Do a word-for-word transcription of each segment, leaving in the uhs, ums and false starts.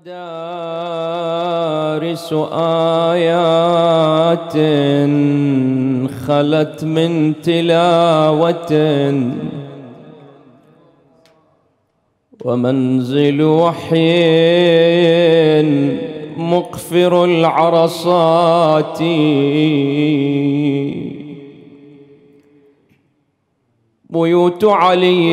مدارس آيات خلت من تلاوة ومنزل وحي مقفر العرصات بيوت علي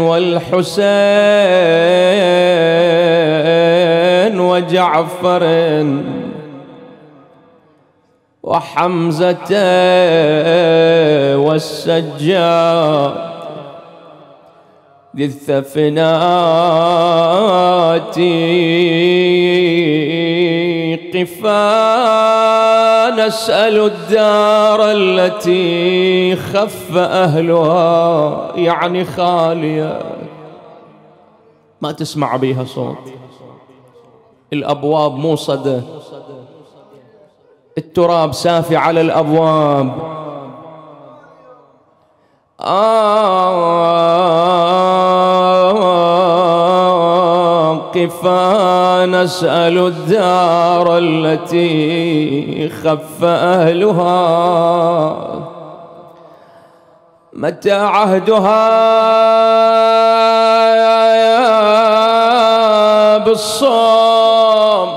والحسين وجعفر وحمزة والسجاد ذي الثفنات قفا نسأل الدار التي خف أهلها يعني خالية ما تسمع بيها صوت، الأبواب موصدة، التراب سافي على الأبواب، قفا نسأل الدار التي خف أهلها متى عهدها بالصوم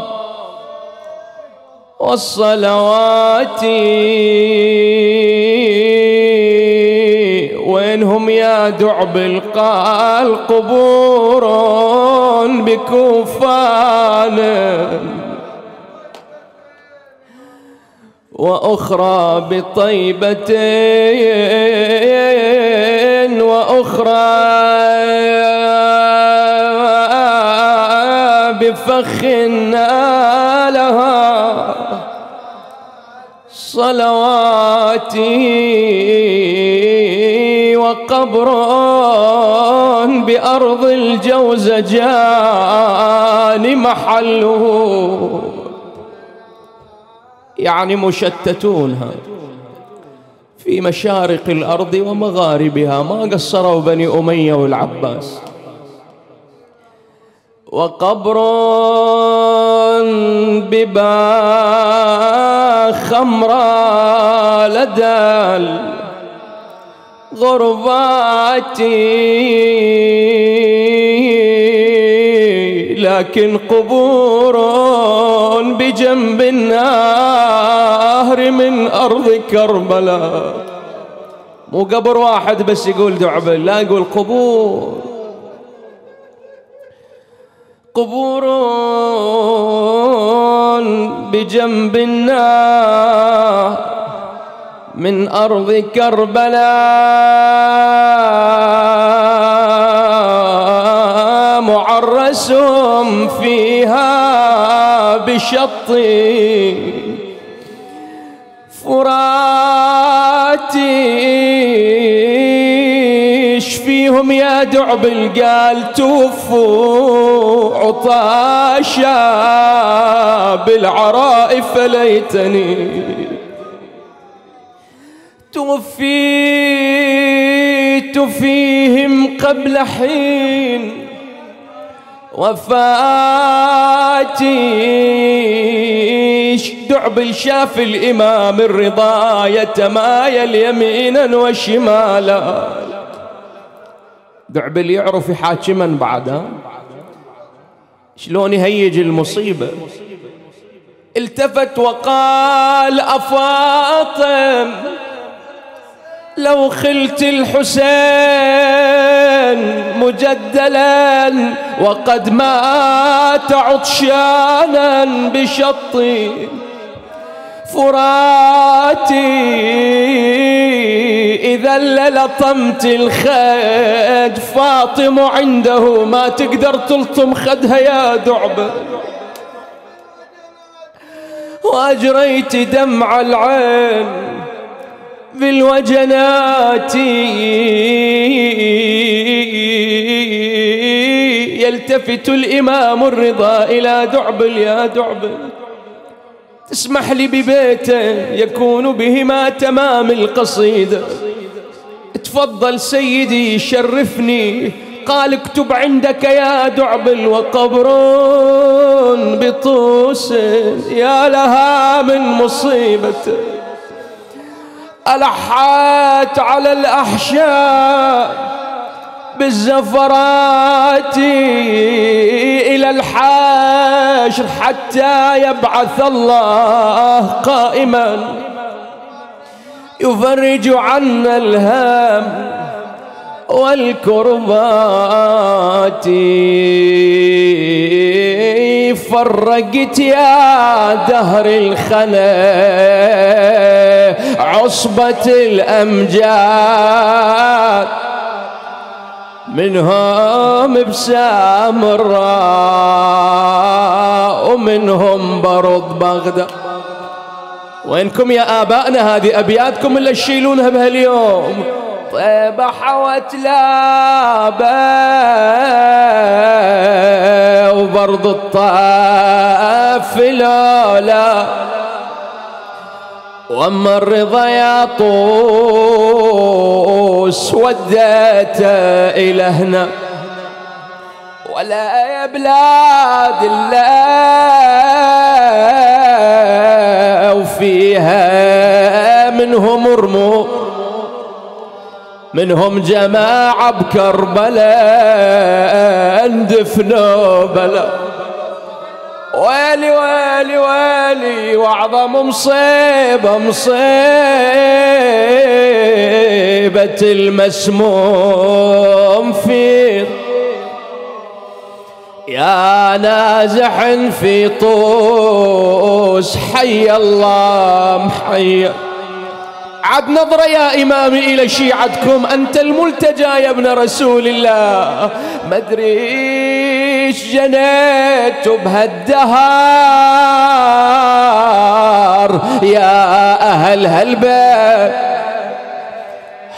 والصلوات وينهم يا دعب القال قبور بكوفان وأخرى بطيبة وأخرى بفخ نالها صلواتي وقبر بأرض الجوزجان محله يعني مشتتونها في مشارق الأرض ومغاربها ما قصروا بني أمية والعباس وقبر ببا خمرا لدى غرباتي لكن قبور بجنب النهر من أرض كربلاء مو قبر واحد بس يقول دعبة لا يقول قبور قبور بجنب النهر من أرض كربلاء معرس فيها بشط فراتي اشفيهم يا دعب القال توفوا عطاشا بالعرائف ليتني توفيت فيهم قبل حين وفاتي دعب الشاف الإمام الرضا يتمايل يمينا وشمالا دعب اللي يعرف حاكما بعدها شلون يهيج المصيبة التفت وقال أفاطم لو خلت الحسين مجدلا وقد مات عطشانا بشط فراتي إذا للطمت الخد فاطم عنده ما تقدر تلطم خدها يا دعبة وأجريت دمع العين بالوجنات يلتفت الإمام الرضا إلى دعبل يا دعبل تسمح لي ببيته يكون بهما تمام القصيدة تفضل سيدي شرفني قال اكتب عندك يا دعبل وقبر بطوس يا لها من مصيبته. ألحات على الأحشاء بالزفرات إلى الحاشر حتى يبعث الله قائما يفرج عنا الهام والكربات. فرقت يا دهر الخنا عصبة الأمجاد منهم بسامراء ومنهم برض بغداد. وينكم يا آبائنا؟ هذه أبياتكم اللي تشيلونها بهاليوم. طيبة حوت لابا وبرض الطاف لولا، واما الرضا يا طوس وديت الى هنا، ولا يا بلاد الله وفيها منهم رموز، منهم جماعة بكربلاء اندفنوا بلا. ويلي ويلي ويلي واعظم مصيبة مصيبة المسموم فيه يا نازح في طوس. حي الله حي. عد نظرة يا إمامي إلى شيعتكم، أنت الملتجى يا ابن رسول الله. مدريش جنيت بهالدهار يا أهل هالبيت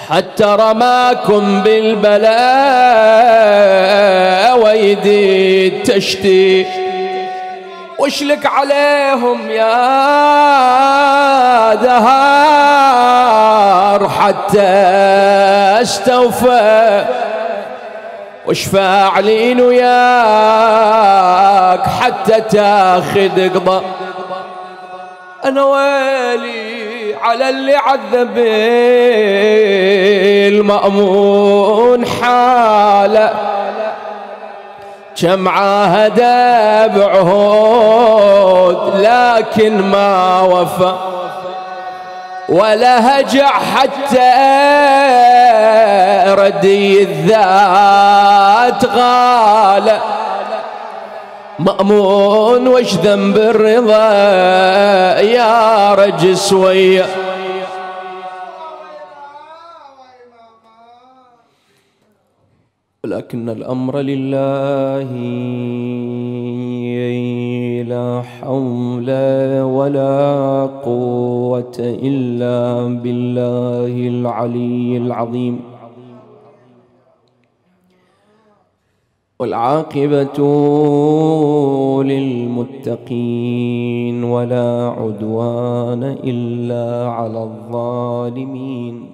حتى رماكم بالبلاء ويدي التشتيت. واشلك عليهم يا دهار حتى استوفى، واشفع علينا وياك حتى تاخذ قضاء. انا ويلي على اللي عذب المأمون حاله، كم عاهد بعهود لكن ما وفى، ولا هجع حتى ردي الذات غالى. مأمون وش ذنب الرضا يا رجس ويا لكن الأمر لله. لا حول ولا قوة إلا بالله العلي العظيم. والعاقبة للمتقين ولا عدوان إلا على الظالمين.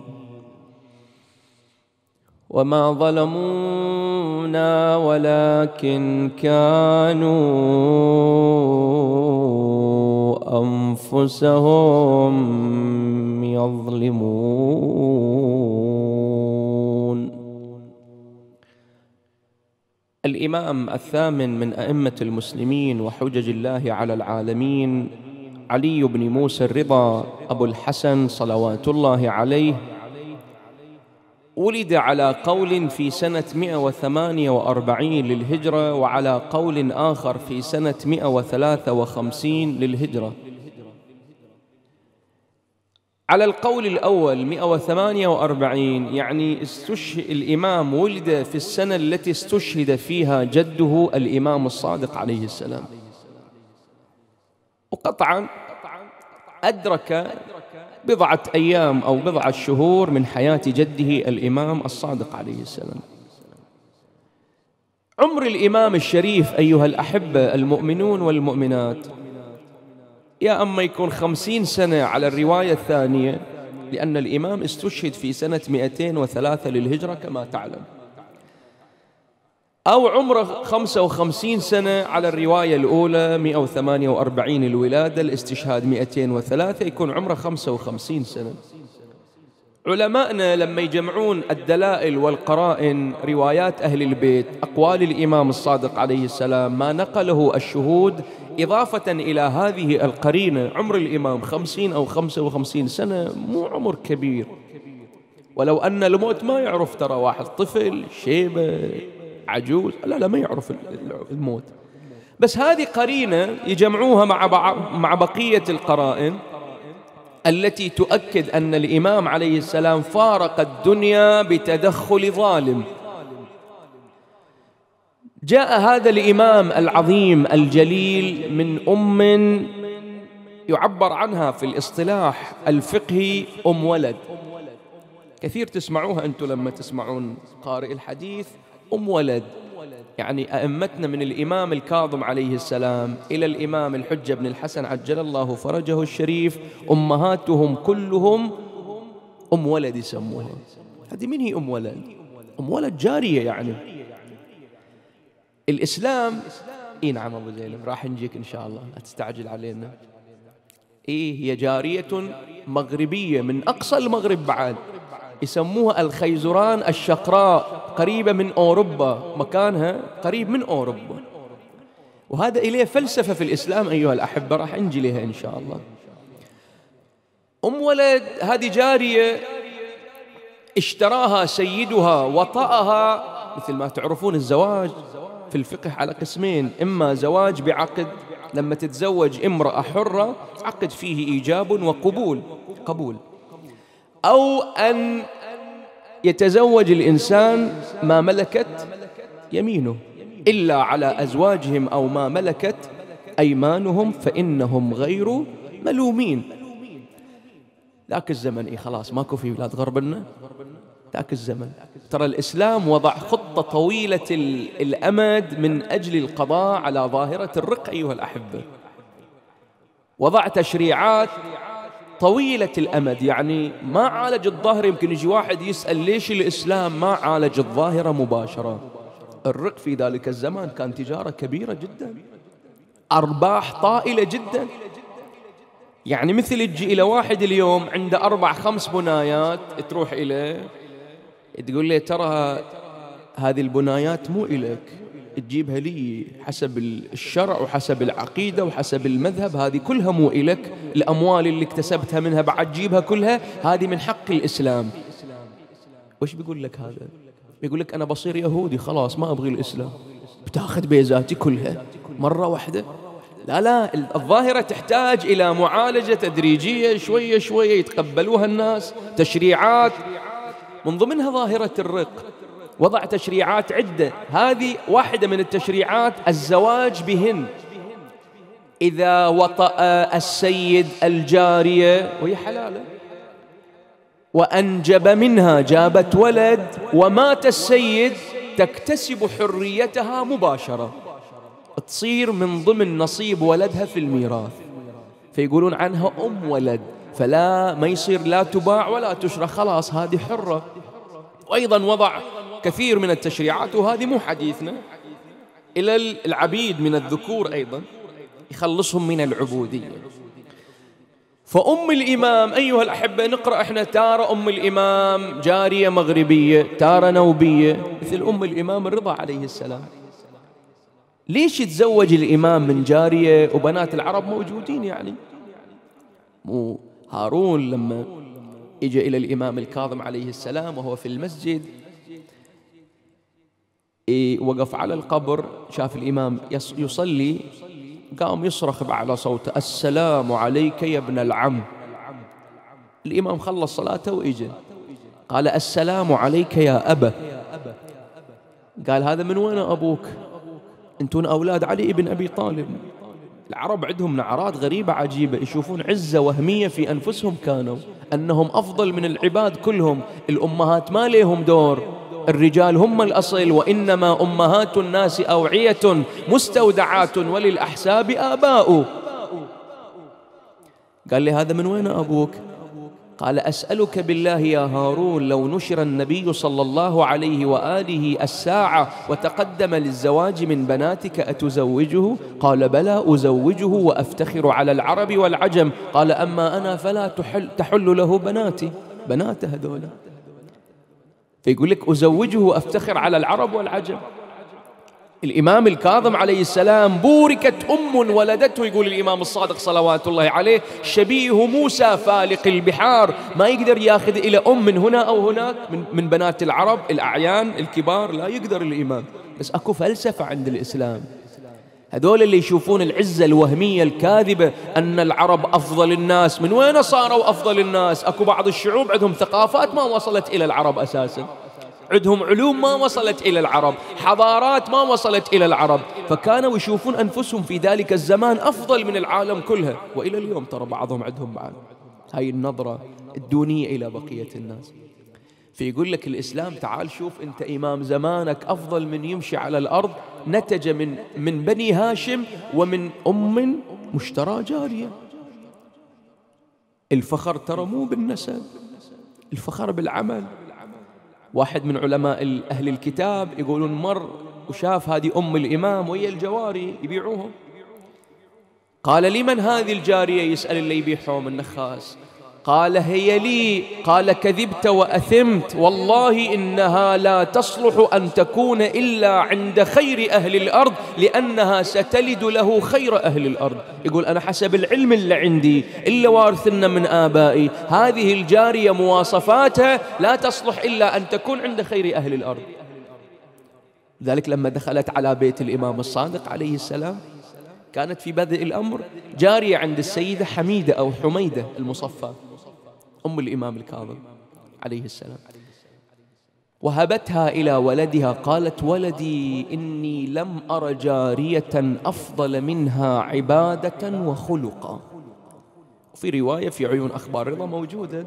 وما ظلمونا ولكن كانوا أنفسهم يظلمون. الإمام الثامن من أئمة المسلمين وحجج الله على العالمين علي بن موسى الرضا أبو الحسن صلوات الله عليه، ولد على قول في سنة مئة وثمانية وأربعين للهجرة، وعلى قول آخر في سنة مئة وثلاثة وخمسين للهجرة. على القول الأول مئة وثمانية وأربعين يعني استشهد الإمام، ولد في السنة التي استشهد فيها جده الإمام الصادق عليه السلام. وقطعا أدرك بضعة أيام أو بضعة شهور من حياة جده الإمام الصادق عليه السلام. عمر الإمام الشريف أيها الأحبة المؤمنون والمؤمنات يا أما يكون خمسين سنة على الرواية الثانية، لأن الإمام استشهد في سنة مئتين وثلاثة للهجرة كما تعلم، أو عمره خمسة وخمسين سنة على الرواية الأولى، مئة وثمانية وأربعين الولادة، الاستشهاد مئتين وثلاثة، يكون عمره خمسة وخمسين سنة. علماءنا لما يجمعون الدلائل والقرائن، روايات أهل البيت، أقوال الإمام الصادق عليه السلام، ما نقله الشهود، إضافة إلى هذه القرينة، عمر الإمام خمسين أو خمسة وخمسين سنة، مو عمر كبير. ولو أن الموت ما يعرف، ترى واحد طفل، شيبة، عجوز، لا لا ما يعرف الموت، بس هذه قرينة يجمعوها مع مع بقية القرائن التي تؤكد أن الإمام عليه السلام فارق الدنيا بتدخل ظالم. جاء هذا الإمام العظيم الجليل من أم يعبر عنها في الاصطلاح الفقهي أم ولد، كثير تسمعوها أنتم لما تسمعون قارئ الحديث، أم ولد. يعني أئمتنا من الإمام الكاظم عليه السلام إلى الإمام الحجة بن الحسن عجل الله فرجه الشريف، أمهاتهم كلهم أم ولد يسموها. هذه من هي أم ولد؟ أم ولد جارية. يعني الإسلام، إيه نعم أبو زينب راح نجيك إن شاء الله، أتستعجل علينا. إيه هي جارية مغربية من أقصى المغرب بعد، يسموها الخيزران الشقراء، قريبة من أوروبا، مكانها قريب من أوروبا. وهذا إليه فلسفة في الإسلام أيها الأحبة، راح نجي لها إن شاء الله. أم ولد هذه جارية اشتراها سيدها وطأها، مثل ما تعرفون الزواج في الفقه على قسمين، إما زواج بعقد، لما تتزوج امرأة حرة عقد فيه إيجاب وقبول، قبول، أو أن يتزوج الإنسان ما ملكت يمينه، إلا على أزواجهم أو ما ملكت أيمانهم فإنهم غير ملومين. ذاك الزمن إيه خلاص ماكو في بلاد غربنا، ذاك الزمن ترى الإسلام وضع خطة طويلة الأمد من أجل القضاء على ظاهرة الرق أيها الأحبة، وضع تشريعات طويلة الأمد. يعني ما عالج الظاهرة. يمكن يجي واحد يسأل ليش الإسلام ما عالج الظاهرة مباشرة؟ الرق في ذلك الزمان كان تجارة كبيرة جدا، أرباح طائلة جدا. يعني مثل تجي إلى واحد اليوم عنده أربع خمس بنايات، تروح إليه تقول له ترى هذه البنايات مو إلك، تجيبها لي حسب الشرع وحسب العقيدة وحسب المذهب، هذه كلها مو إلك، الأموال اللي اكتسبتها منها بعد جيبها كلها، هذه من حق الإسلام. وش بيقول لك هذا؟ بيقول لك أنا بصير يهودي خلاص ما أبغي الإسلام، بتاخذ بيزاتي كلها مرة واحدة. لا لا، الظاهرة تحتاج إلى معالجة تدريجية، شوية شوية يتقبلوها الناس. تشريعات من ضمنها ظاهرة الرق، وضع تشريعات عدة، هذه واحدة من التشريعات الزواج بهن. إذا وطأ السيد الجارية وهي حلالة وأنجب منها، جابت ولد، ومات السيد، تكتسب حريتها مباشرة، تصير من ضمن نصيب ولدها في الميراث، فيقولون عنها أم ولد. فلا ما يصير لا تباع ولا تشرى، خلاص هذه حرة. وأيضا وضع كثير من التشريعات، وهذه مو حديثنا، إلى العبيد من الذكور أيضا يخلصهم من العبودية. فأم الإمام أيها الأحبة نقرأ إحنا تارة أم الإمام جارية مغربية، تارة نوبية، مثل أم الإمام الرضا عليه السلام. ليش يتزوج الإمام من جارية وبنات العرب موجودين؟ يعني مو هارون لما إجى إلى الإمام الكاظم عليه السلام وهو في المسجد، وقف على القبر، شاف الإمام يصلي، قام يصرخ بأعلى صوته السلام عليك يا ابن العم. الإمام خلص صلاته وإجى، قال السلام عليك يا أبا. قال هذا من وين أبوك؟ أنتون أولاد علي بن أبي طالب. العرب عندهم نعرات غريبة عجيبة، يشوفون عزة وهمية في أنفسهم كانوا، أنهم أفضل من العباد كلهم، الأمهات ما لهم دور، الرجال هم الأصل، وإنما أمهات الناس أوعية مستودعات وللأحساب آباء. قال لي هذا من وين أبوك؟ قال: أسألك بالله يا هارون، لو نشر النبي صلى الله عليه وآله الساعة وتقدم للزواج من بناتك أتزوجه؟ قال: بلى، أزوجه وأفتخر على العرب والعجم. قال: أما أنا فلا تحل, تحل له بناتي، بناته هذولا. فيقول لك أزوجه وأفتخر على العرب والعجم. الإمام الكاظم عليه السلام بوركت أم ولدته، يقول الإمام الصادق صلوات الله عليه: شبيه موسى فالق البحار، ما يقدر ياخذ إلى أم من هنا أو هناك من, من بنات العرب الأعيان الكبار، لا يقدر الإمام. بس أكو فلسفة عند الإسلام، هذول اللي يشوفون العزة الوهمية الكاذبة أن العرب أفضل الناس، من وين صاروا أفضل الناس؟ أكو بعض الشعوب عندهم ثقافات ما وصلت إلى العرب أساساً، عندهم علوم ما وصلت إلى العرب، حضارات ما وصلت إلى العرب، فكانوا يشوفون أنفسهم في ذلك الزمان أفضل من العالم كلها، وإلى اليوم ترى بعضهم عندهم بعد هاي النظرة الدونية إلى بقية الناس. فيقول لك الإسلام: تعال شوف أنت إمام زمانك أفضل من يمشي على الأرض، نتج من, من بني هاشم ومن أم مشترى جارية. الفخر ترى مو بالنسب، الفخر بالعمل. واحد من علماء أهل الكتاب يقولون مر وشاف هذه أم الإمام وهي الجواري يبيعوهم، قال: لمن هذه الجارية؟ يسأل اللي يبيعهم النخاس. قال: هي لي. قال: كذبت وأثمت، والله إنها لا تصلح أن تكون إلا عند خير أهل الأرض، لأنها ستلد له خير أهل الأرض. يقول: أنا حسب العلم اللي عندي إلا وارثنا من آبائي، هذه الجارية مواصفاتها لا تصلح إلا أن تكون عند خير أهل الأرض. ذلك لما دخلت على بيت الإمام الصادق عليه السلام، كانت في بدء الأمر جارية عند السيدة حميدة أو حميدة المصفى، أم الإمام الكاظم عليه السلام، وهبتها إلى ولدها. قالت: ولدي، إني لم أر جارية أفضل منها عبادة وخلقا. وفي رواية في عيون أخبار رضا موجودة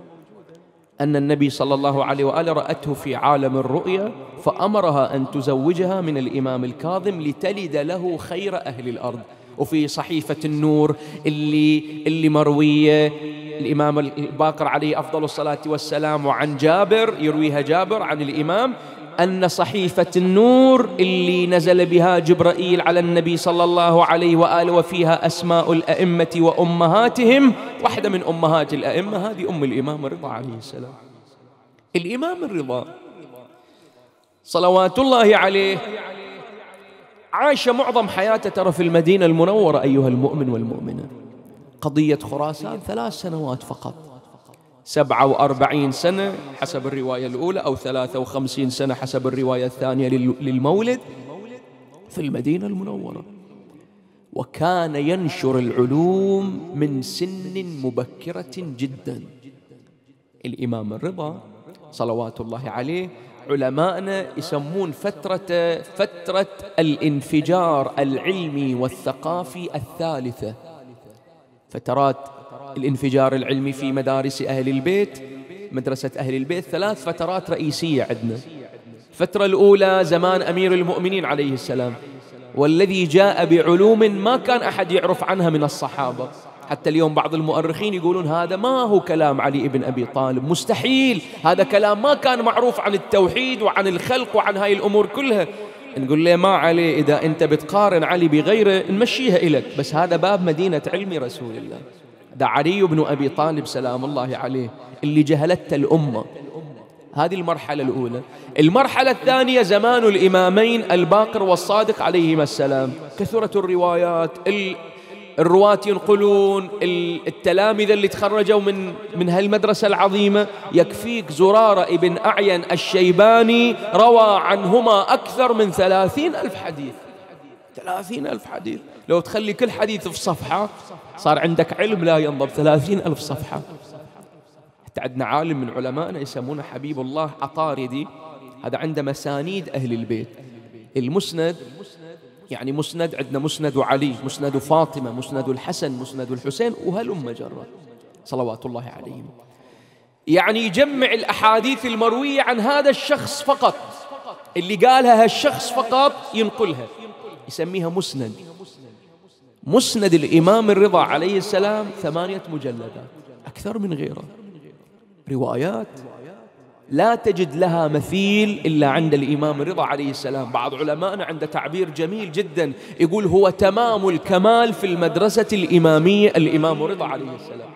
أن النبي صلى الله عليه وآله رأته في عالم الرؤيا، فأمرها أن تزوجها من الإمام الكاظم لتلد له خير أهل الأرض. وفي صحيفة النور اللي, اللي مروية الإمام الباقر عليه أفضل الصلاة والسلام وعن جابر، يرويها جابر عن الإمام، أن صحيفة النور اللي نزل بها جبرائيل على النبي صلى الله عليه وآله وفيها أسماء الأئمة وأمهاتهم، واحدة من أمهات الأئمة هذه أم الإمام الرضا عليه السلام. الإمام الرضا صلوات الله عليه عاش معظم حياته ترى في المدينة المنورة أيها المؤمن والمؤمنة. قضية خراسان ثلاث سنوات فقط، سبعة وأربعين سنة حسب الرواية الأولى أو ثلاثة وخمسين سنة حسب الرواية الثانية للمولد في المدينة المنورة. وكان ينشر العلوم من سن مبكرة جدا. الإمام الرضا صلوات الله عليه علماءنا يسمون فترة فترة الانفجار العلمي والثقافي الثالثة. فترات الانفجار العلمي في مدارس أهل البيت، مدرسة أهل البيت، ثلاث فترات رئيسية عندنا. الفترة الأولى زمان أمير المؤمنين عليه السلام، والذي جاء بعلوم ما كان أحد يعرف عنها من الصحابة. حتى اليوم بعض المؤرخين يقولون هذا ما هو كلام علي بن أبي طالب، مستحيل، هذا كلام ما كان معروف عن التوحيد وعن الخلق وعن هاي الأمور كلها. نقول له ما عليه، إذا أنت بتقارن علي بغيره نمشيها إلك، بس هذا باب مدينة علم رسول الله. ده علي بن أبي طالب سلام الله عليه اللي جهلت الأمة. هذه المرحلة الأولى. المرحلة الثانية زمان الإمامين الباقر والصادق عليهما السلام، كثرة الروايات، الرواة ينقلون، التلامذة اللي تخرجوا من من هالمدرسة العظيمة. يكفيك زرارة ابن أعين الشيباني روى عنهما أكثر من ثلاثين ألف حديث، ثلاثين ألف حديث. لو تخلي كل حديث في صفحة صار عندك علم لا ينضب، ثلاثين ألف صفحة. حتى عندنا عالم من علمائنا يسمونه حبيب الله عطاردي، هذا عنده مسانيد أهل البيت. المسند يعني مسند، عندنا مسند علي، مسند فاطمة، مسند الحسن، مسند الحسين، وهلم جرا صلوات الله عليهم. يعني يجمع الأحاديث المروية عن هذا الشخص فقط، اللي قالها هالشخص فقط ينقلها، يسميها مسند. مسند الإمام الرضا عليه السلام ثمانية مجلدات، أكثر من غيره. روايات لا تجد لها مثيل إلا عند الإمام الرضا عليه السلام. بعض علمائنا عنده تعبير جميل جدا، يقول هو تمام الكمال في المدرسة الإمامية الإمام الرضا عليه السلام.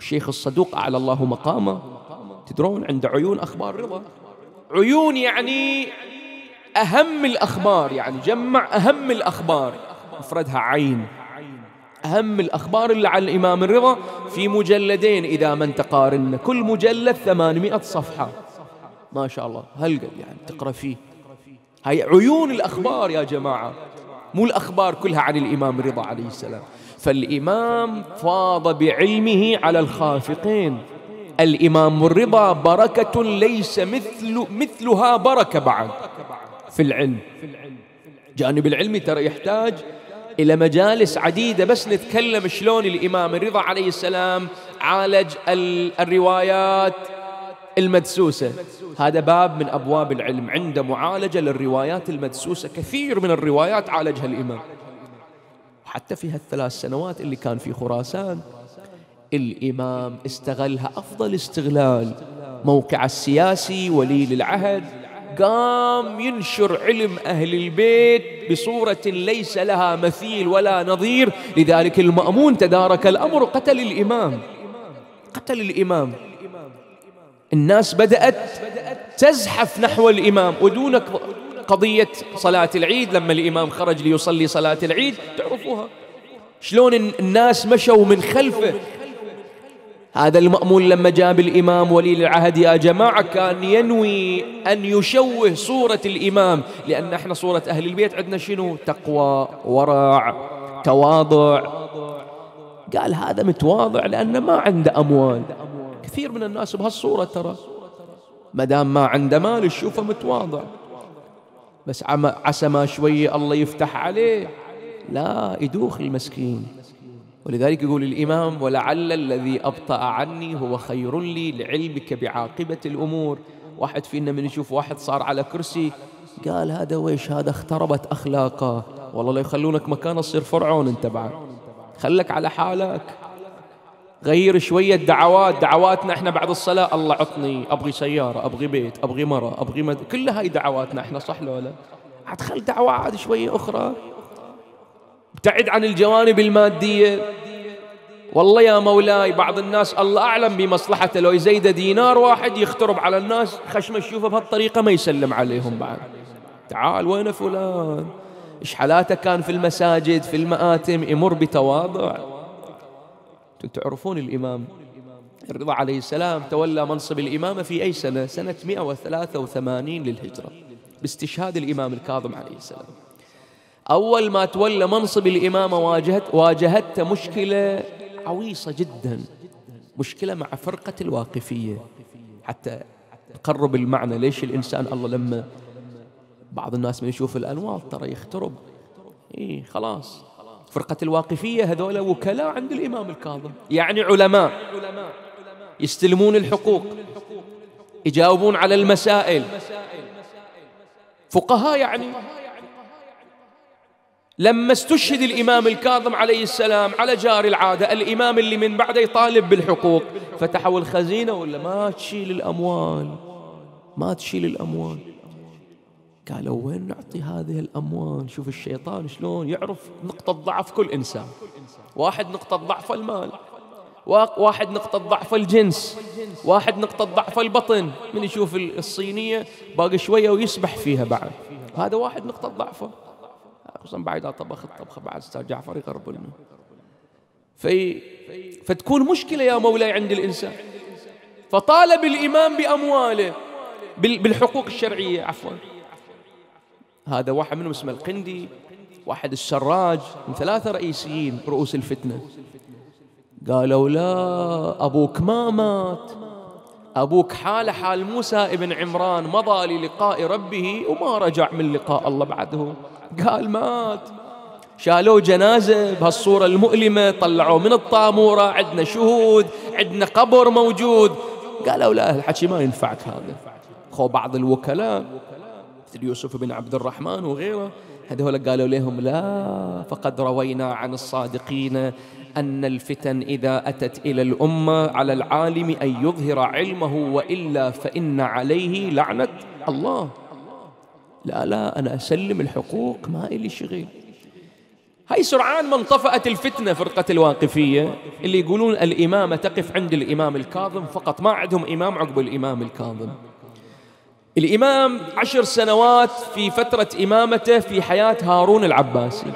الشيخ الصدوق أعلى الله مقامه، تدرون عنده عيون أخبار رضا، عيون يعني أهم الأخبار، يعني جمع أهم الأخبار أفردها عين، أهم الأخبار اللي عن الإمام الرضا في مجلدين إذا ما تقارن، كل مجلد ثمانمائة صفحة ما شاء الله، هلقد يعني تقرأ فيه. هاي عيون الأخبار يا جماعة، مو الأخبار كلها عن الإمام الرضا عليه السلام. فالإمام فاض بعلمه على الخافقين، الإمام الرضا بركة ليس مثل مثلها بركة بعد في العلم. جانب العلمي ترى يحتاج إلى مجالس عديدة بس نتكلم شلون الإمام الرضا عليه السلام عالج الروايات المدسوسة. هذا باب من أبواب العلم، عنده معالجة للروايات المدسوسة، كثير من الروايات عالجها الإمام. حتى في هالثلاث سنوات اللي كان في خراسان الإمام استغلها أفضل استغلال، موقع السياسي ولي العهد، قام ينشر علم أهل البيت بصورة ليس لها مثيل ولا نظير. لذلك المأمون تدارك الأمر وقتل الإمام، قتل الإمام. الناس بدأت تزحف نحو الإمام، ودون قضية صلاة العيد لما الإمام خرج ليصلي صلاة العيد، تعرفوها شلون الناس مشوا من خلفه. هذا المأمون لما جاب الإمام ولي العهد يا جماعة كان ينوي أن يشوه صورة الإمام، لأن احنا صورة أهل البيت عندنا شنو؟ تقوى، ورع، تواضع. قال هذا متواضع لأنه ما عنده أموال. كثير من الناس بهالصورة ترى، مدام ما عنده مال يشوفه متواضع، بس عسى ما شوية الله يفتح عليه، لا يدوخ المسكين. ولذلك يقول الإمام ولعل الذي أبطأ عني هو خير لي لعلمك بعاقبة الأمور. واحد فينا من يشوف واحد صار على كرسي قال هذا ويش، هذا اختربت أخلاقه، والله لا يخلونك مكانه تصير فرعون انت بعد، خلك على حالك، غير شوية دعوات. دعواتنا احنا بعد الصلاة الله عطني، أبغي سيارة، أبغي بيت، أبغي مرة، أبغي مد... كل هاي دعواتنا احنا، صح لو لا؟ عاد خل دعوات شوية أخرى، ابتعد عن الجوانب المادية. والله يا مولاي بعض الناس الله أعلم بمصلحته، لو يزيد دينار واحد يخترب على الناس، خشمه يشوفه بهالطريقة ما يسلم عليهم بعد. تعال وين فلان، إيش حالاته كان في المساجد في المآتم، يمر بتواضع. تعرفون الإمام الرضا عليه السلام تولى منصب الإمامة في أي سنة؟ سنة مئة وثلاثة وثمانين للهجرة باستشهاد الإمام الكاظم عليه السلام. أول ما تولى منصب الإمامة واجهت واجهت مشكلة عويصة جدا، مشكلة مع فرقة الواقفية. حتى نقرب المعنى ليش الإنسان الله لما بعض الناس من يشوف الأنواع ترى يخترب، إيه خلاص. فرقة الواقفية هذول وكلاء عند الإمام الكاظم، يعني علماء يستلمون الحقوق، يجاوبون على المسائل، فقهاء يعني. لما استشهد الإمام الكاظم عليه السلام على جار العادة الإمام اللي من بعده يطالب بالحقوق، فتحوا الخزينة ولا ما تشيل الأموال، ما تشيل الأموال. قالوا وين نعطي هذه الأموال؟ شوف الشيطان شلون يعرف نقطة ضعف كل إنسان. واحد نقطة ضعف المال، واحد نقطة ضعف الجنس، واحد نقطة ضعف البطن، من يشوف الصينية باقي شوية ويسبح فيها بعد، هذا واحد نقطة ضعفه، خصوصا بعد إذا طبخ الطبخة بعد أستاذ جعفر يقرب لنا. في فتكون مشكلة يا مولاي عند الإنسان. فطالب الإمام بأمواله بالحقوق الشرعية عفوا. هذا واحد منهم اسمه القندي، واحد السراج، من ثلاثة رئيسيين رؤوس الفتنة. قالوا لا أبوك ما مات، أبوك حال حال موسى ابن عمران مضى للقاء ربه وما رجع من لقاء الله بعده، قال مات. شالوا جنازة بهالصورة المؤلمة، طلعوا من الطامورة، عندنا شهود، عندنا قبر موجود. قالوا لا الحكي ما ينفعك هذا. خو بعض الوكلاء مثل يوسف بن عبد الرحمن وغيره هذول قالوا لهم لا، فقد روينا عن الصادقين أن الفتن إذا أتت إلى الأمة على العالم أن يظهر علمه وإلا فإن عليه لعنة الله. لا لا، أنا أسلم الحقوق، ما إلي شغل. هاي سرعان ما انطفأت الفتنة. فرقة الواقفية اللي يقولون الإمامة تقف عند الإمام الكاظم فقط، ما عندهم إمام عقب الإمام الكاظم. الإمام عشر سنوات في فترة إمامته في حياة هارون العباسي،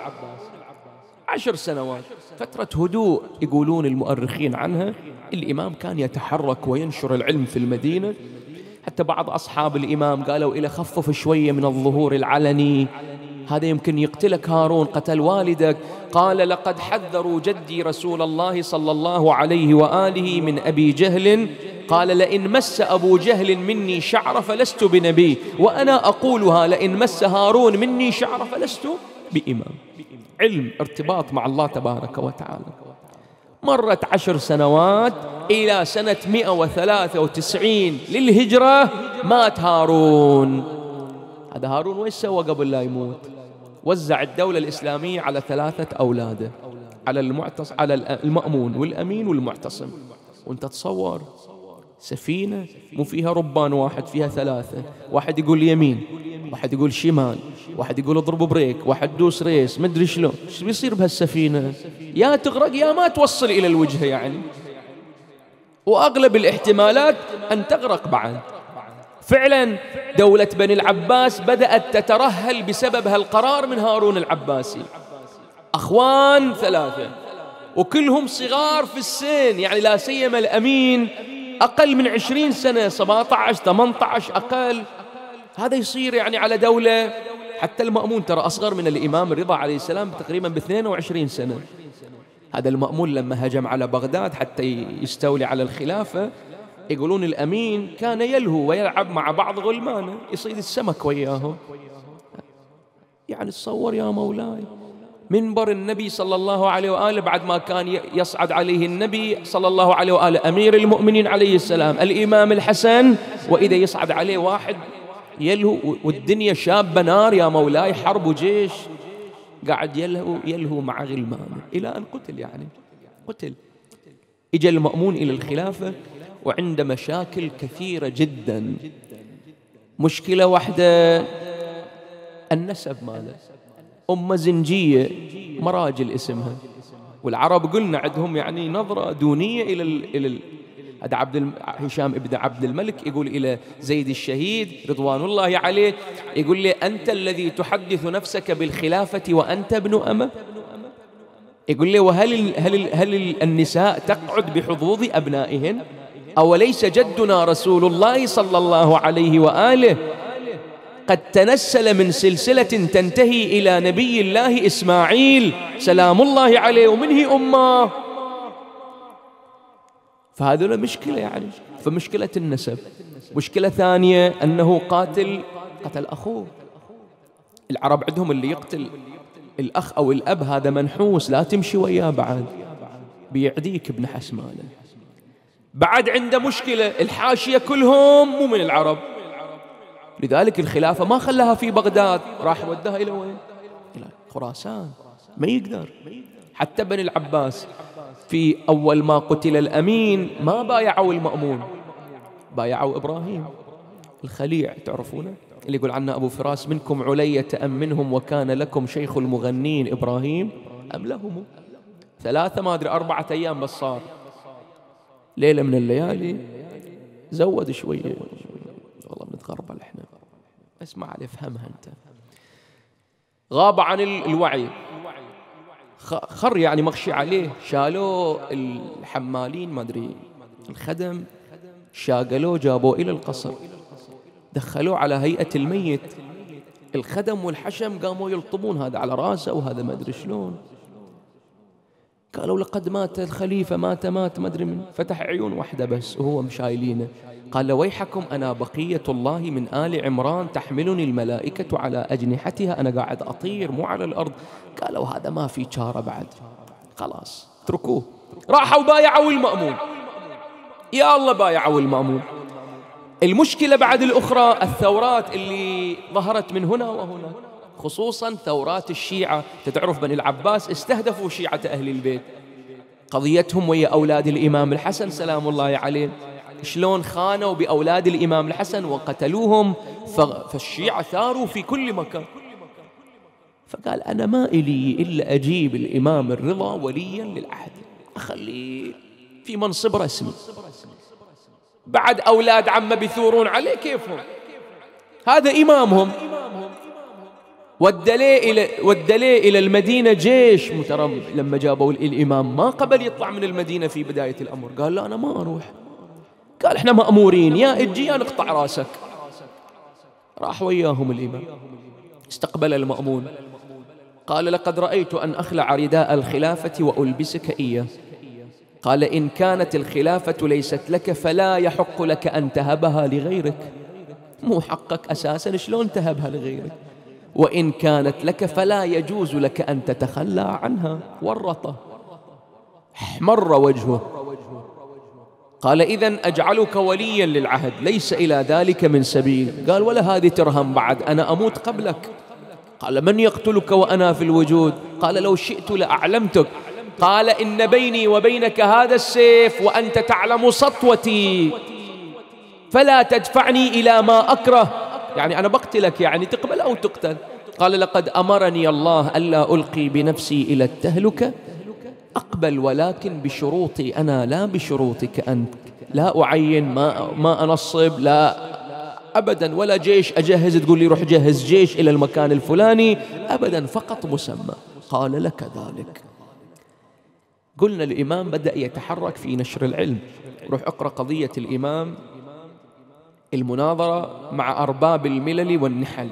عشر سنوات فترة هدوء يقولون المؤرخين عنها. الإمام كان يتحرك وينشر العلم في المدينة، حتى بعض أصحاب الإمام قالوا إلى خفف شوية من الظهور العلني، هذا يمكن يقتلك هارون، قتل والدك. قال لقد حذروا جدي رسول الله صلى الله عليه وآله من أبي جهل، قال لئن مس أبو جهل مني شعر فلست بنبي، وأنا أقولها لئن مس هارون مني شعر فلست بإمام. علم، ارتباط مع الله تبارك وتعالى. مرت عشر سنوات، إلى سنة مئة وثلاثة وتسعين للهجرة مات هارون. هذا هارون وين سوى قبل لا يموت؟ وزع الدولة الإسلامية على ثلاثة أولاده، على المعتصم، على المأمون والأمين والمعتصم. وانت تصور سفينة مو فيها ربان واحد، فيها ثلاثة، واحد يقول يمين، واحد يقول شمال، واحد يقول اضرب بريك، واحد دوس ريس، ما ادري شلون. ايش بيصير بهالسفينة؟ يا تغرق يا ما توصل إلى الوجهة يعني، وأغلب الاحتمالات أن تغرق بعد. فعلا دولة بني العباس بدأت تترهل بسبب هالقرار من هارون العباسي. أخوان ثلاثة وكلهم صغار في السن، يعني لا سيما الأمين أقل من عشرين سنة، سبعة عشر ثمانية عشر أقل. هذا يصير يعني على دولة. حتى المأمون ترى أصغر من الإمام الرضا عليه السلام تقريبا باثنين وعشرين سنة. هذا المأمون لما هجم على بغداد حتى يستولي على الخلافة، يقولون الأمين كان يلهو ويلعب مع بعض غلمانه، يصيد السمك وياهم. يعني تصور يا مولاي، منبر النبي صلى الله عليه وآله بعد ما كان يصعد عليه النبي صلى الله عليه وآله أمير المؤمنين عليه السلام الإمام الحسن، وإذا يصعد عليه واحد يلهو، والدنيا شابة نار يا مولاي، حرب وجيش، قاعد يلهو يلهو مع غلمانه إلى أن قتل. يعني قتل. إجا المأمون إلى الخلافة وعند مشاكل كثيرة جدا. مشكلة واحدة النسب ماله، أمة زنجية، مراجل اسمها، والعرب قلنا عندهم يعني نظرة دونية إلى إلى هذا. عبد الم... هشام ابن عبد الملك يقول إلى زيد الشهيد رضوان الله عليه، يقول لي أنت الذي تحدث نفسك بالخلافة وأنت ابن أمة. يقول لي وهل هل هل النساء تقعد بحظوظ أبنائهن؟ أوليس جدنا رسول الله صلى الله عليه وآله قد تنسل من سلسلة تنتهي إلى نبي الله إسماعيل سلام الله عليه ومنه أمه؟ فهذول مشكلة يعني. فمشكلة النسب. مشكلة ثانية أنه قاتل، قتل أخوه. العرب عندهم اللي يقتل الأخ أو الأب هذا منحوس، لا تمشي وياه بعد، بيعديك ابن حسمانه. بعد عنده مشكلة، الحاشية كلهم مو من العرب، لذلك الخلافة ما خلاها في بغداد، راح وداها إلى وين؟ إلى خراسان. ما يقدر. حتى بني العباس في أول ما قتل الأمين ما بايعوا المأمون، بايعوا إبراهيم الخليع، تعرفونه اللي يقول عنه أبو فراس منكم علي تأمنهم وكان لكم شيخ المغنين إبراهيم أم لهم ثلاثة ما أدري أربعة أيام بس. صار ليلة من الليالي زود شوية، والله بنتغربل احنا بس ما عليه، فهمها انت. غاب عن الوعي، خر يعني مغشي عليه، شالوه الحمالين ما ادري الخدم، شاقلوه جابوه الى القصر، دخلوه على هيئة الميت. الخدم والحشم قاموا يلطمون، هذا على راسه وهذا ما ادري شلون. قالوا لقد مات الخليفة، مات مات ما ادري من، فتح عيون واحدة بس وهو مشايلينه، قال ويحكم أنا بقية الله من آل عمران تحملني الملائكة على أجنحتها، أنا قاعد أطير مو على الأرض. قالوا هذا ما في شارة بعد، خلاص اتركوه. راحوا بايعوا المأمون، يا الله بايعوا المأمون. المشكلة بعد الأخرى الثورات اللي ظهرت من هنا وهنا. خصوصاً ثورات الشيعة. تتعرف بني العباس استهدفوا شيعة أهل البيت، قضيتهم ويا أولاد الإمام الحسن سلام الله عليه، شلون خانوا بأولاد الإمام الحسن وقتلوهم، فالشيعة ثاروا في كل مكان. فقال أنا ما إلي إلا أجيب الإمام الرضا ولياً للعهد، أخليه في منصب رسمي، بعد أولاد عمه بيثورون عليه كيفهم، هذا إمامهم. والدليل إلى والدليل إلى المدينة جيش مترمم، لما جابوا الإمام ما قبل يطلع من المدينة في بداية الأمر، قال لا أنا ما أروح، قال إحنا مأمورين، يا اجي يا نقطع راسك. راح وياهم الإمام، استقبل المأمون، قال لقد رأيت أن أخلع رداء الخلافة وألبسك إياه، قال إن كانت الخلافة ليست لك فلا يحق لك أن تهبها لغيرك، مو حقك أساساً شلون تهبها لغيرك، وإن كانت لك فلا يجوز لك أن تتخلى عنها. ورطه، احمر وجهه، قال إذن أجعلك ولياً للعهد، ليس إلى ذلك من سبيل. قال ولا هذه ترهم بعد، أنا أموت قبلك. قال من يقتلك وأنا في الوجود؟ قال لو شئت لأعلمتك. قال إن بيني وبينك هذا السيف وأنت تعلم سطوتي، فلا تدفعني إلى ما أكره، يعني أنا بقتلك، يعني تقبل أو تقتل. قال لقد أمرني الله ألا ألقي بنفسي إلى التهلكة، أقبل ولكن بشروطي أنا لا بشروطك أنت، لا أعين، ما, ما أنصب، لا أبدا، ولا جيش أجهز تقول لي روح جهز جيش إلى المكان الفلاني أبدا، فقط مسمى. قال لك ذلك. قلنا الإمام بدأ يتحرك في نشر العلم. روح أقرأ قضية الإمام، المناظرة مع أرباب الملل والنحل،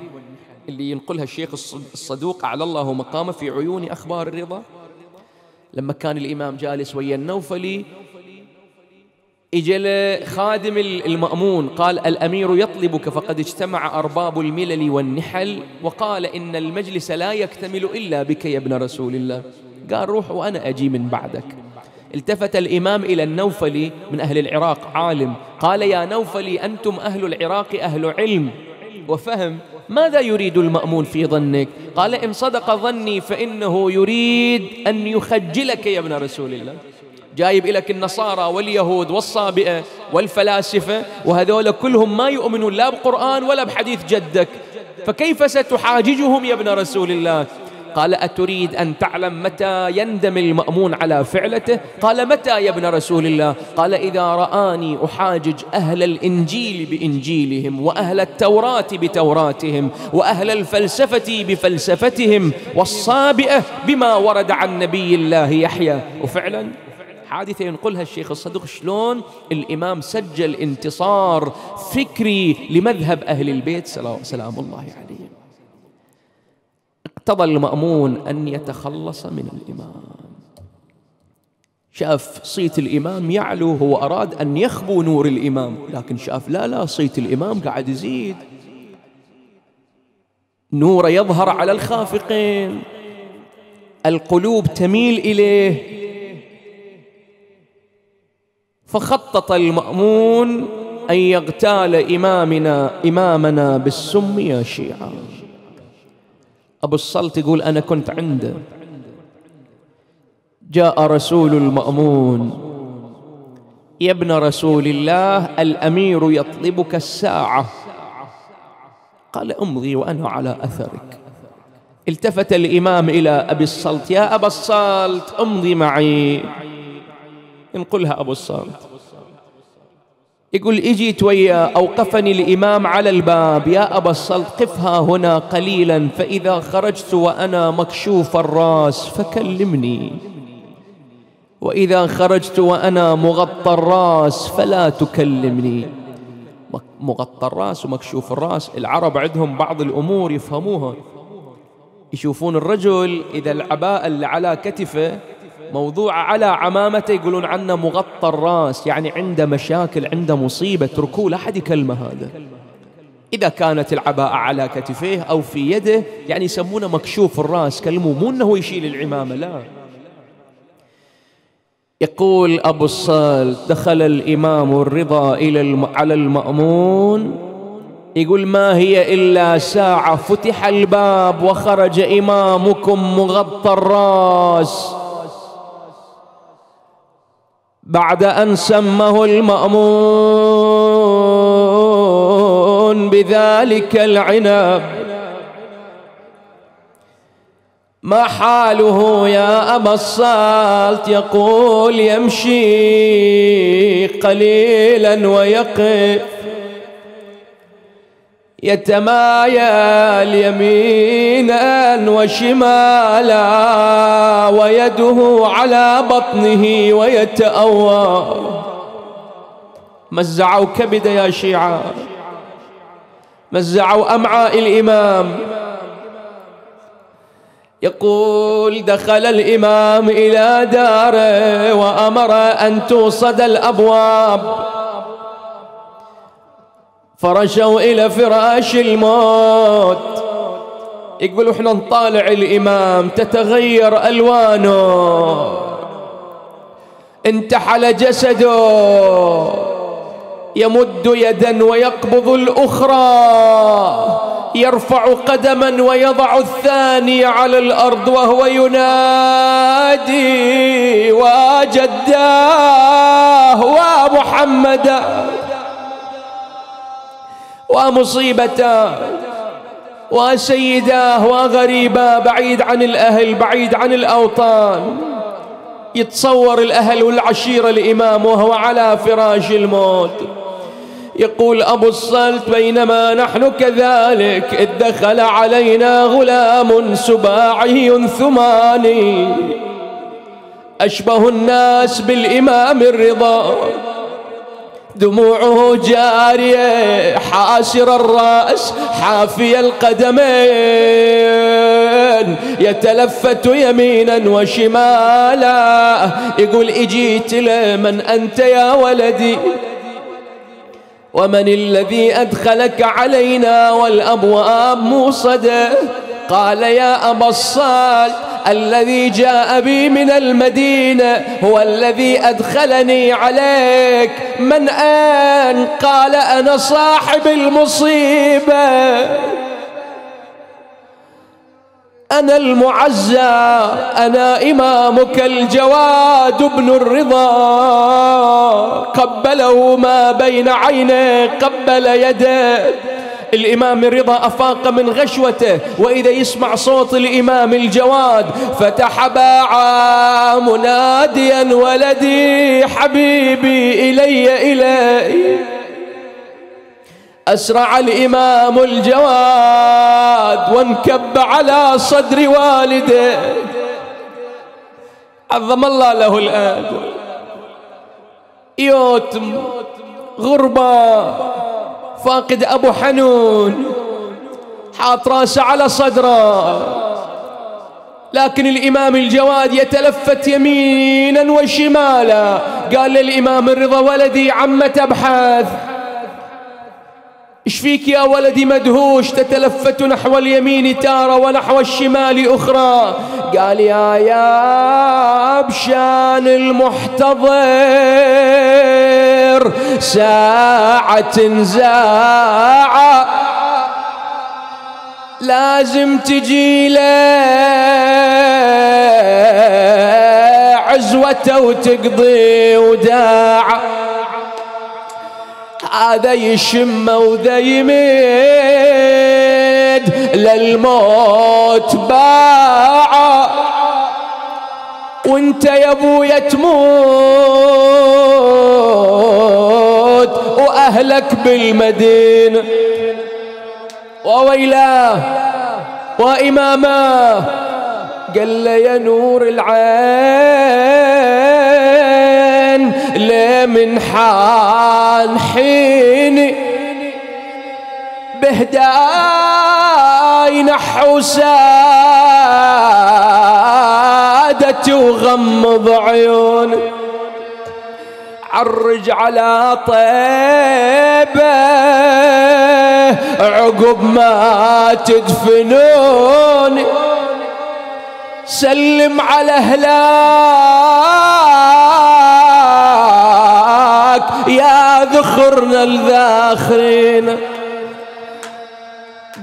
اللي ينقلها الشيخ الصدوق أعلى الله مقامه في عيون أخبار الرضا. لما كان الإمام جالس ويا النوفلي، إجل خادم المأمون قال الأمير يطلبك، فقد اجتمع أرباب الملل والنحل، وقال إن المجلس لا يكتمل إلا بك يا ابن رسول الله. قال روح وأنا أجي من بعدك. التفت الإمام إلى النوفلي من أهل العراق، عالم، قال يا نوفلي أنتم أهل العراق أهل علم وفهم، ماذا يريد المأمون في ظنك؟ قال إن صدق ظني فإنه يريد أن يخجلك يا ابن رسول الله، جايب إليك النصارى واليهود والصابئة والفلاسفة، وهذول كلهم ما يؤمنون لا بقرآن ولا بحديث جدك، فكيف ستحاججهم يا ابن رسول الله؟ قال أتريد أن تعلم متى يندم المأمون على فعلته؟ قال متى يا ابن رسول الله؟ قال إذا رآني أحاجج أهل الإنجيل بإنجيلهم، وأهل التوراة بتوراتهم، وأهل الفلسفة بفلسفتهم، والصابئة بما ورد عن نبي الله يحيى. وفعلا حادثة ينقلها الشيخ الصدوق، شلون الإمام سجل انتصار فكري لمذهب أهل البيت سلام الله عليهم. اقتضى المأمون أن يتخلص من الإمام، شاف صيت الإمام يعلو، هو أراد أن يخبو نور الإمام، لكن شاف لا لا صيت الإمام قاعد يزيد، نوره يظهر على الخافقين، القلوب تميل إليه. فخطط المأمون أن يغتال إمامنا إمامنا بالسم يا شيعة. أبو الصلت يقول أنا كنت عنده، جاء رسول المأمون، يا ابن رسول الله الأمير يطلبك الساعة. قال أمضي وأنا على أثرك. التفت الإمام إلى أبي الصلت، يا أبا الصلت أمضي معي. ينقلها أبو الصلت، يقول اجيت ويا، أوقفني الإمام على الباب، يا أبا الصلت قف ها هنا قليلا، فإذا خرجت وأنا مكشوف الرأس فكلمني، وإذا خرجت وأنا مغطى الرأس فلا تكلمني. مغطى الرأس ومكشوف الرأس، العرب عندهم بعض الأمور يفهموها، يشوفون الرجل إذا العباءة اللي على كتفه موضوع على عمامته يقولون عنه مغطى الراس، يعني عنده مشاكل، عنده مصيبة، اتركوه لا أحد يكلمه هذا. إذا كانت العباءة على كتفيه أو في يده يعني يسمونه مكشوف الراس، كلموه، مو أنه يشيل العمامة لا. يقول أبو الصلت دخل الإمام الرضا إلى على المأمون يقول ما هي إلا ساعة فتح الباب وخرج إمامكم مغطى الرأس بعد أن سمه المأمون بذلك العنب. ما حاله يا أبا الصالت؟ يقول يمشي قليلا ويقف يتمايل يمينا وشمالا ويده على بطنه ويتأوى. مزعوا كبد يا شيعة، مزعوا أمعاء الإمام. يقول دخل الإمام إلى داره وأمر أن توصد الأبواب، فرجعوا إلى فراش الموت. يقولوا احنا نطالع الإمام تتغير ألوانه، انتحل جسده، يمد يدا ويقبض الأخرى، يرفع قدما ويضع الثاني على الأرض وهو ينادي وجداه ومحمدا ومصيبته وسيداه وغريبه، بعيد عن الأهل بعيد عن الأوطان. يتصور الأهل والعشيرة الإمام وهو على فراش الموت. يقول أبو الصلت بينما نحن كذلك إذ دخل علينا غلام سباعي ثماني أشبه الناس بالإمام الرضا، دموعه جارية حاسر الرأس حافي القدمين يتلفت يمينا وشمالا. يقول اجيت لمن أنت يا ولدي؟ ومن الذي أدخلك علينا والأبواب موصدة؟ قال يا أبا الصالت الذي جاء بي من المدينة هو الذي أدخلني عليك. من أين؟ قال أنا صاحب المصيبة، أنا المعزى، أنا إمامك الجواد بن الرضا. قبله ما بين عينيه، قبل يديه. الإمام الرضا أفاق من غشوته وإذا يسمع صوت الإمام الجواد فتح باعا مناديا ولدي حبيبي إلي إلي. أسرع الإمام الجواد وانكب على صدر والده، عظم الله له الأجر. يتم غربة، فاقد أبو حنون، حاط راسه على صدره، لكن الإمام الجواد يتلفت يمينا وشمالا. قال للإمام الرضا ولدي عم تبحث؟ ايش فيك يا ولدي مدهوش تتلفت نحو اليمين تارة ونحو الشمال أخرى؟ قال يا يابشان المحتضر ساعة زاعة لازم تجي له عزوته وتقضي وداعة. هذا يشم وذا يمد للموت باع، وانت يا ابويا تموت واهلك بالمدينه. وويلاه واماماه. قال له يا نور العين لي من حال حيني بهداي نحو سادتي وغمض عيوني، عرج على طيبه عقب ما تدفنوني، سلم على أهلاك يا ذخرنا الذاخرين.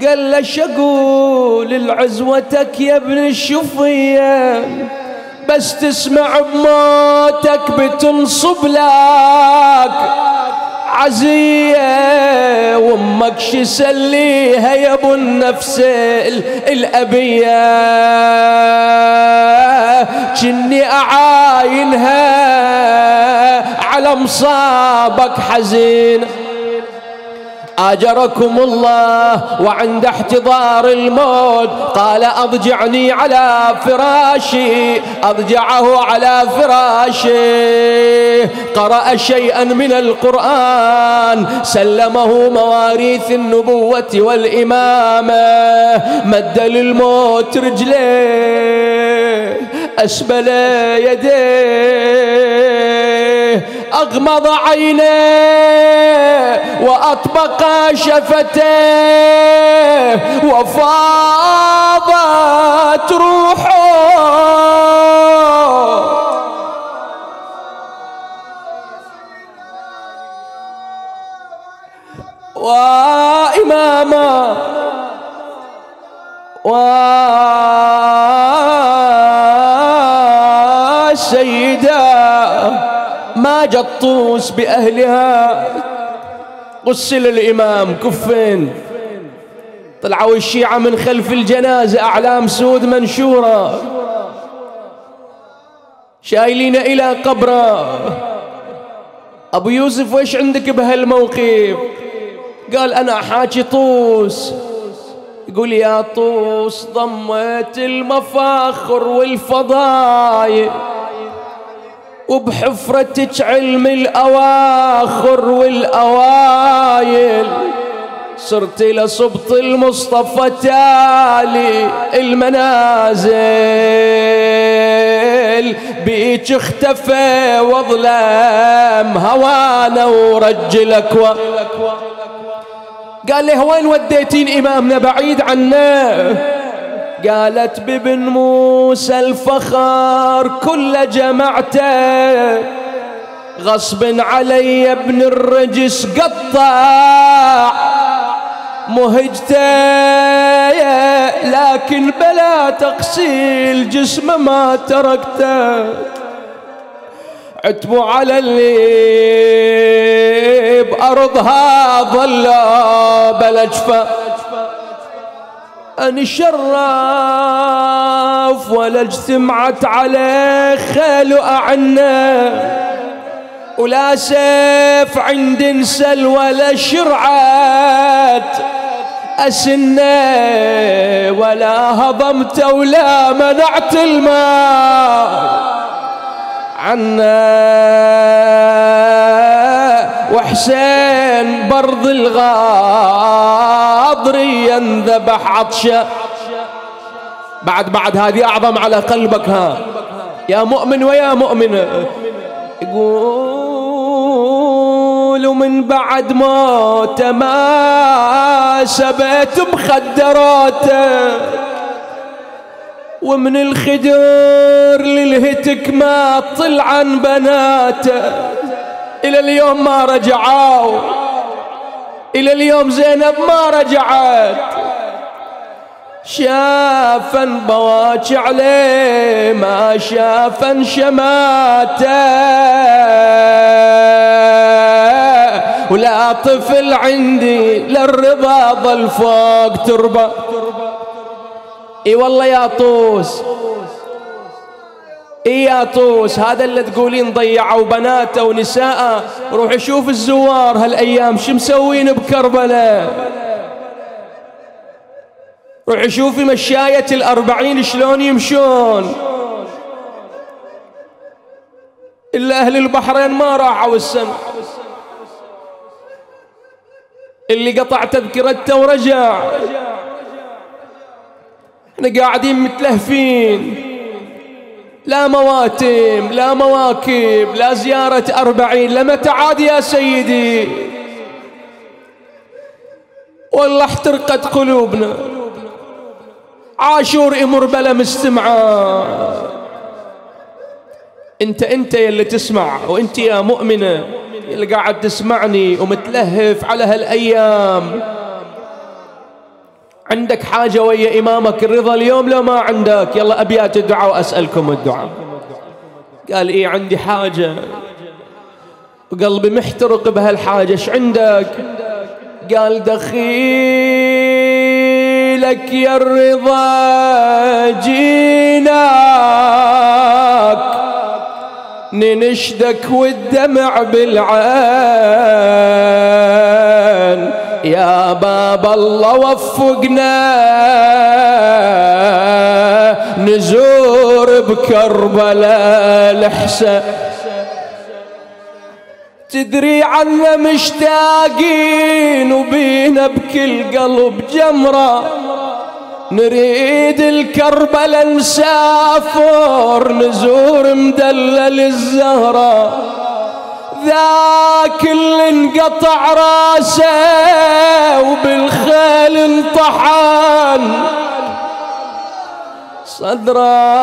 قال له شقول العزوتك يا ابن الشفية بس تسمع بموتك بتنصب لك عزية وامك شسليها يا ابو النفس الأبية جني أعاينها على مصابك حزين آجركم الله وعند احتضار الموت قال أضجعني على فراشي أضجعه على فراشي قرأ شيئا من القرآن سلمه مواريث النبوة والإمامة مد للموت رجليه أسبل يديه أغمض عينيه وأطبق شفتيه وفاضت روحه وإماما وسيدا ما جطوس بأهلها غسل الإمام كفين طلعوا الشيعة من خلف الجنازة أعلام سود منشورة شايلين إلى قبره. أبو يوسف ويش عندك بهالموقف؟ قال أنا حاجي طوس. يقول يا طوس ضمت المفاخر والفضايل وبحفرتك علم الأواخر والأوايل صرت لصبط المصطفى تالي المنازل بيك اختفى واظلام هوانا ورجلك و... قال له وين وديتين إمامنا بعيد عنا؟ قالت بابن موسى الفخار كل جمعته غصب علي ابن الرجس قطع مهجته لكن بلا تقصيل جسم ما تركته عتبوا على اللي بأرضها ظلوا بلا جفا أني شرف ولا اجتمعت على خال أعنا ولا سيف عند انسل ولا شرعات أسنة ولا هضمت ولا منعت الماء عنا وحسين برض الغار ينذبح عطشة بعد بعد هذه أعظم على قلبك ها يا مؤمن ويا مؤمنة. يقول من بعد موت ما سبيت مخدراته ومن الخدر للهتك ما طلع بناته إلى اليوم ما رجعوا إلى اليوم زينب ما رجعت شافا بواج عليه ما شافا شماته ولا طفل عندي للرضا ظل فوق تربة. اي والله يا طوس اي يا طوس هذا اللي تقولين ضيعوا بناته ونساءه. روح شوف الزوار هالايام شو مسوين بكربلاء. روح شوفي مشاية الاربعين شلون يمشون. الا اهل البحرين ما راعوا السنة اللي قطع تذكرته ورجع. احنا قاعدين متلهفين لا مواتم لا مواكب لا زيارة أربعين لمتى عاد يا سيدي؟ والله احترقت قلوبنا. عاشور يمر بلا مستمعة. انت انت يلي تسمع وانت يا مؤمنة اللي قاعد تسمعني ومتلهف على هالأيام عندك حاجة ويا إمامك الرضا اليوم لو ما عندك يلا أبيات الدعاء وأسألكم الدعاء. قال إيه عندي حاجة وقلبي محترق بهالحاجة، ايش عندك؟ قال دخيلك يا الرضا جيناك ننشدك والدمع بالعين يا باب الله وفقنا نزور بكربلاء الحسن. تدري عنا مشتاقين وبينا بكل قلب جمرة نريد الكربلاء نسافر نزور مدلل الزهرة ذاك اللي انقطع راسه وبالخيل انطحن صدره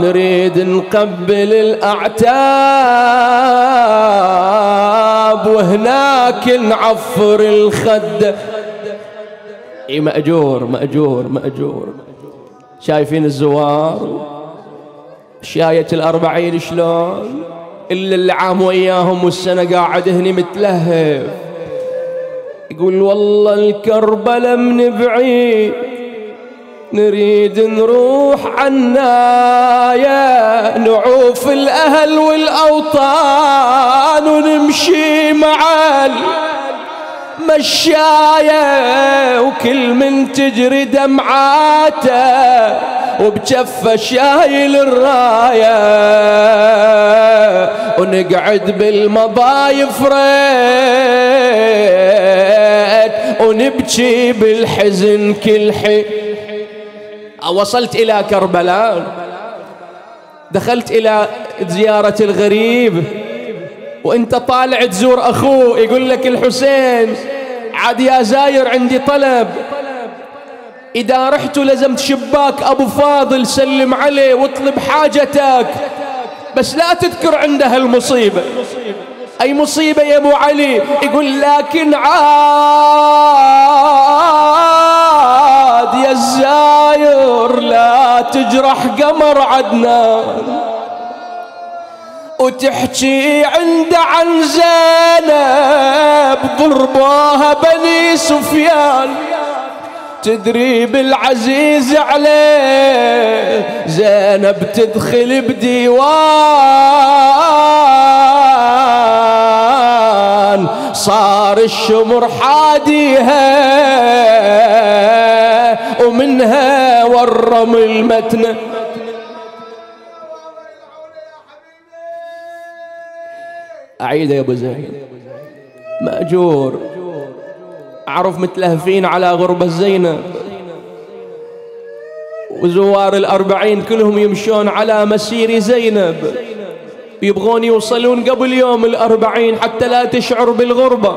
نريد نقبل الاعتاب وهناك نعفر الخد. اي مأجور مأجور مأجور. شايفين الزوار شاية الأربعين شلون إلا العام وياهم والسنة قاعد هني متلهف يقول والله الكربلة من بعيد نريد نروح عناية نعوف الأهل والأوطان ونمشي مع المشاية وكل من تجري دمعاته وبجفة شايل الراية ونقعد بالمضايف ريت ونبكي بالحزن كل حين. وصلت إلى كربلاء دخلت إلى زيارة الغريب وانت طالع تزور أخوه يقول لك الحسين عاد يا زاير عندي طلب إذا رحت لزمت شباك أبو فاضل سلم عليه واطلب حاجتك بس لا تذكر عندها المصيبة. أي مصيبة يا أبو علي؟ يقول لكن عاد يا الزاير لا تجرح قمر عدنان وتحكي عنده عن زينب ضربوها بني سفيان تدري بالعزيز عليه زينب تدخل بديوان صار الشمر حاديها ومنها والرمل متنة. أعيد يا أبو زين مأجور. أعرف متلهفين على غربة زينب وزوار الأربعين كلهم يمشون على مسير زينب يبغون يوصلون قبل يوم الأربعين حتى لا تشعر بالغربة.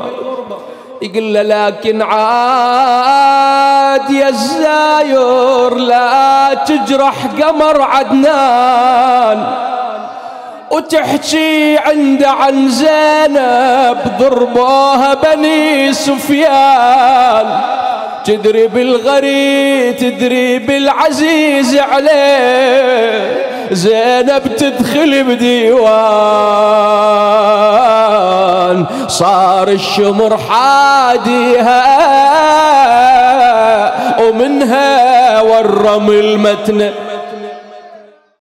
يقول له لكن عاد يا الزاير لا تجرح قمر عدنان وتحكي عنده عن زينب ضربوها بني سفيان تدري بالغريب تدري بالعزيز عليه زينب تدخل بديوان صار الشمر حاديها ومنها والرمل متنة.